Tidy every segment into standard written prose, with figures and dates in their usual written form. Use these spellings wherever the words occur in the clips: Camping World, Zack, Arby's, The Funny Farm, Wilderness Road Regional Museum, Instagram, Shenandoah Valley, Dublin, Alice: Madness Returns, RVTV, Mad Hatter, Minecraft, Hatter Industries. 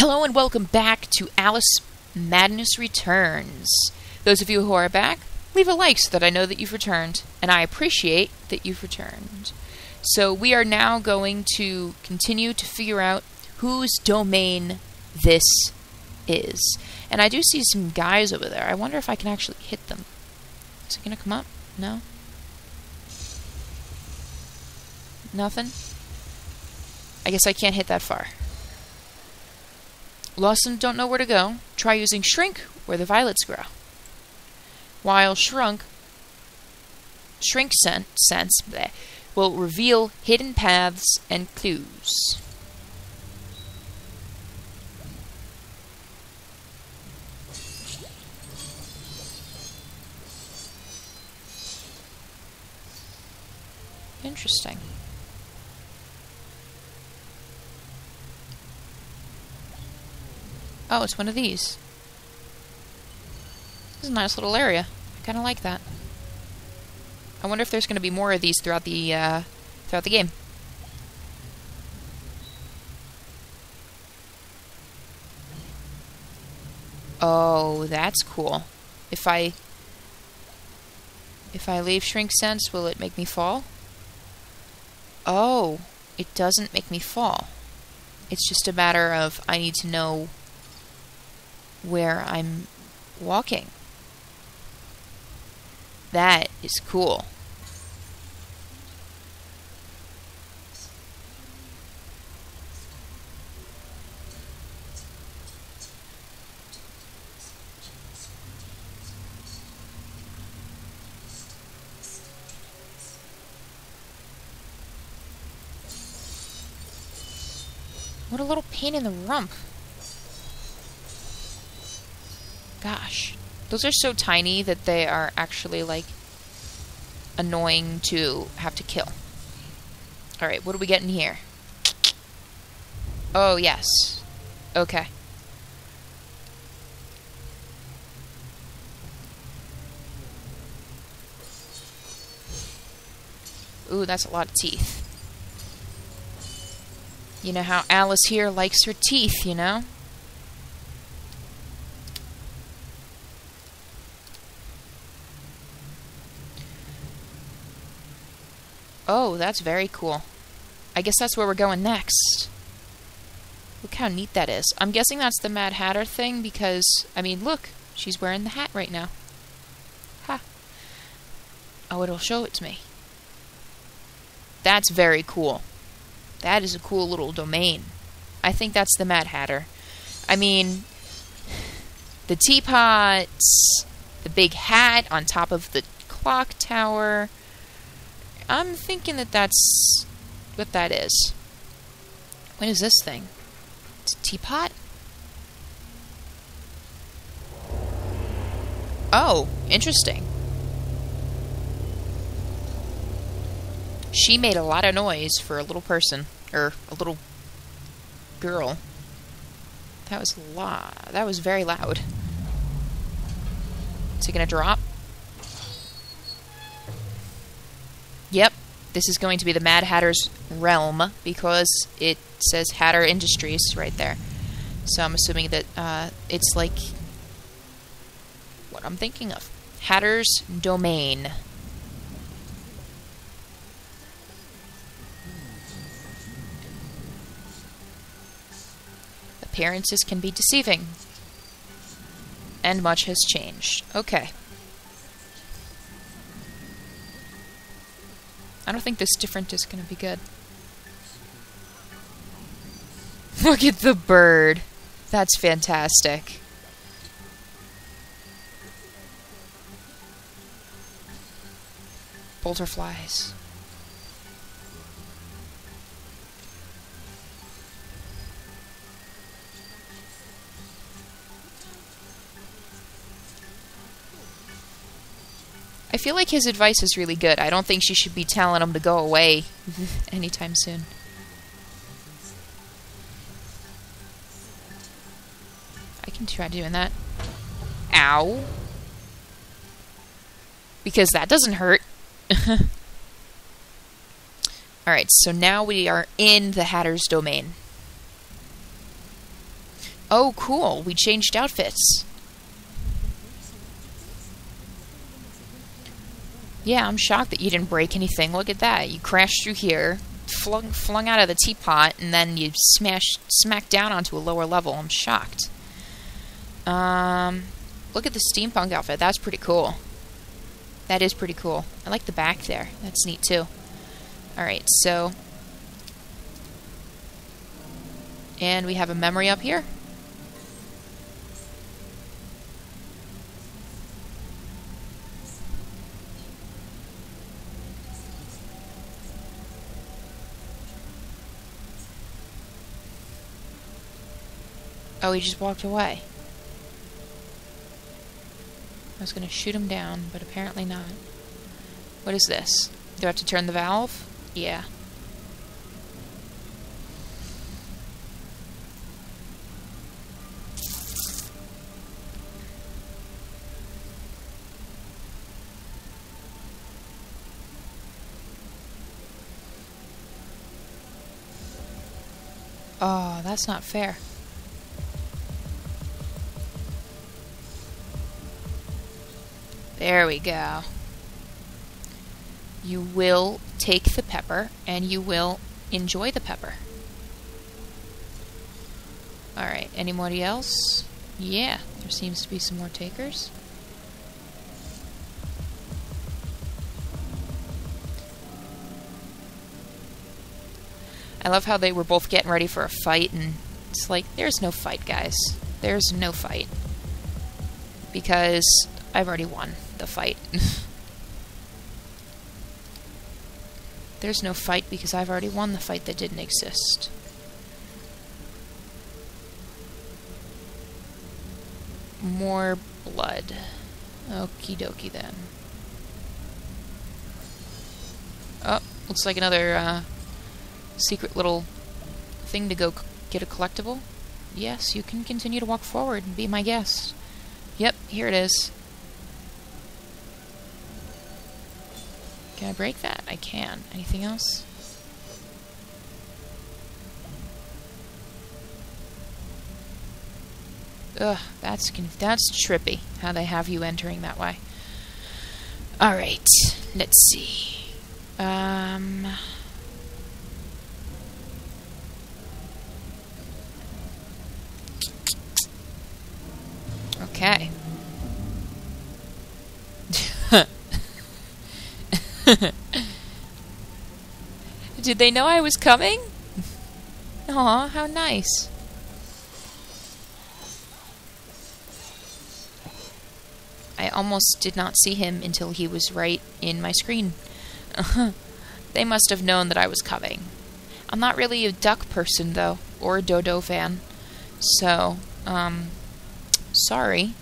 Hello and welcome back to Alice: Madness Returns. Those of you who are back, leave a like so that I know that you've returned, and I appreciate that you've returned. So we are now going to continue to figure out whose domain this is. And I do see some guys over there. I wonder if I can actually hit them. Is it going to come up? No? Nothing? I guess I can't hit that far. Lost and don't know where to go. Try using shrink where the violets grow. While shrink sense will reveal hidden paths and clues. Interesting. Oh, it's one of these. This is a nice little area. I kind of like that. I wonder if there's going to be more of these throughout the game. Oh, that's cool. If I leave shrink sense, will it make me fall? Oh, it doesn't make me fall. It's just a matter of I need to know where I'm walking. That is cool. What a little pain in the rump. Gosh, those are so tiny that they are actually, like, annoying to have to kill. Alright, what do we get in here? Oh, yes. Okay. Ooh, that's a lot of teeth. You know how Alice here likes her teeth, you know? Oh, that's very cool. I guess that's where we're going next. Look how neat that is. I'm guessing that's the Mad Hatter thing because, I mean, look. She's wearing the hat right now. Ha. Oh, it'll show it to me. That's very cool. That is a cool little domain. I think that's the Mad Hatter. I mean, the teapots, the big hat on top of the clock tower. I'm thinking that that's what that is. What is this thing? It's a teapot? Oh, interesting. She made a lot of noise for a little person. Or a little girl. That was that was very loud. Is it gonna drop? Yep, this is going to be the Mad Hatter's realm, because it says Hatter Industries right there. So I'm assuming that it's like what I'm thinking of. Hatter's domain. Appearances can be deceiving. And much has changed. Okay. I don't think this different is going to be good. Look at the bird. That's fantastic. Butterflies. I feel like his advice is really good. I don't think she should be telling him to go away anytime soon. I can try doing that. Ow. Because that doesn't hurt. Alright, so now we are in the Hatter's domain. Oh, cool. We changed outfits. Yeah, I'm shocked that you didn't break anything. Look at that. You crashed through here, flung out of the teapot, and then you smacked down onto a lower level. I'm shocked. Look at the steampunk outfit. That's pretty cool. That is pretty cool. I like the back there. That's neat, too. Alright, so... and we have a memory up here. Oh, he just walked away. I was going to shoot him down, but apparently not. What is this? Do I have to turn the valve? Yeah. Oh, that's not fair. There we go. You will take the pepper, and you will enjoy the pepper. Alright, anybody else? Yeah, there seems to be some more takers. I love how they were both getting ready for a fight, and it's like, there's no fight, guys. There's no fight. Because I've already won the fight. There's no fight because I've already won the fight that didn't exist. More blood. Okie dokie then. Oh, looks like another secret little thing to go get a collectible. Yes, you can continue to walk forward and be my guest. Yep, here it is. Can I break that? I can. Anything else? Ugh, that's trippy, how they have you entering that way. Alright, let's see. Okay. Did they know I was coming? Aw, how nice. I almost did not see him until he was right in my screen. They must have known that I was coming. I'm not really a duck person, though, or a dodo fan. So, sorry.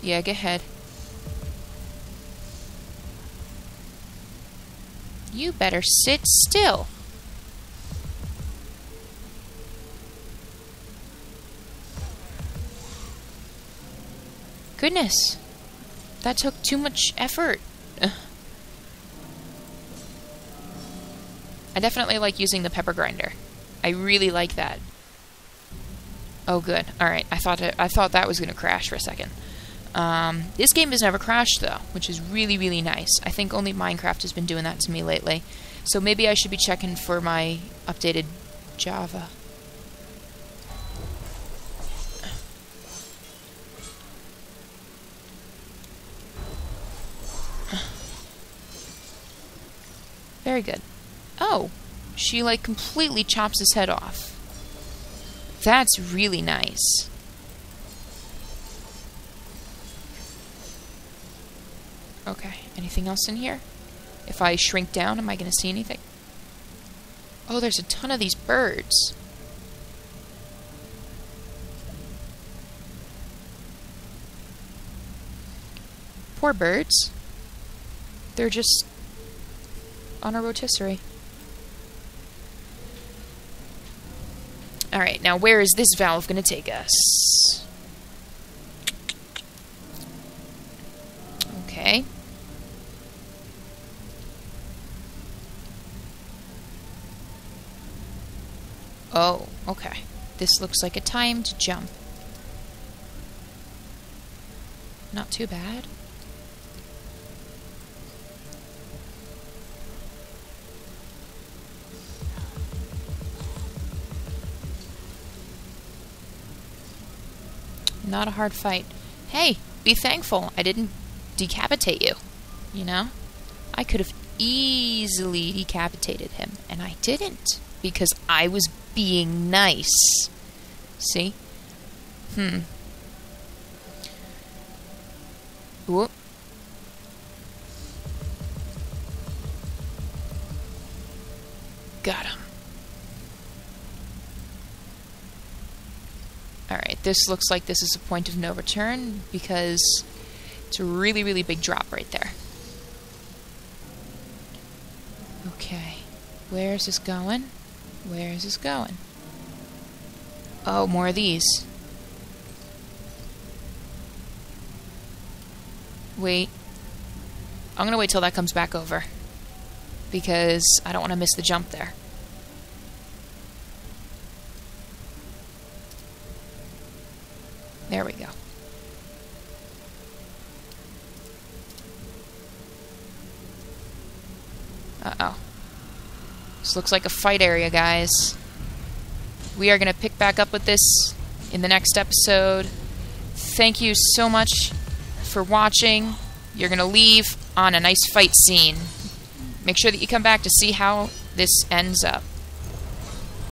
Yeah, go ahead. You better sit still. Goodness. That took too much effort. Ugh. I definitely like using the pepper grinder. I really like that. Oh, good. Alright, I thought that was going to crash for a second. This game has never crashed, though, which is really, really nice. I think only Minecraft has been doing that to me lately. So maybe I should be checking for my updated Java. Very good. Oh, she like completely chops his head off. That's really nice. Okay, anything else in here? If I shrink down, am I going to see anything? Oh, there's a ton of these birds. Poor birds. They're just on a rotisserie. Alright, now where is this valve going to take us? Okay. Oh, okay. This looks like a timed jump. Not too bad. Not a hard fight. Hey, be thankful I didn't decapitate you. You know? I could have easily decapitated him, and I didn't. Because I was being nice. See? Whoop. Got him. Alright, this looks like this is a point of no return, because it's a really, really big drop right there. Okay. Where is this going? Where is this going? Oh, more of these. Wait. I'm gonna wait till that comes back over, because I don't want to miss the jump there. There we go. Uh-oh. This looks like a fight area, guys. We are going to pick back up with this in the next episode. Thank you so much for watching. You're going to leave on a nice fight scene. Make sure that you come back to see how this ends up.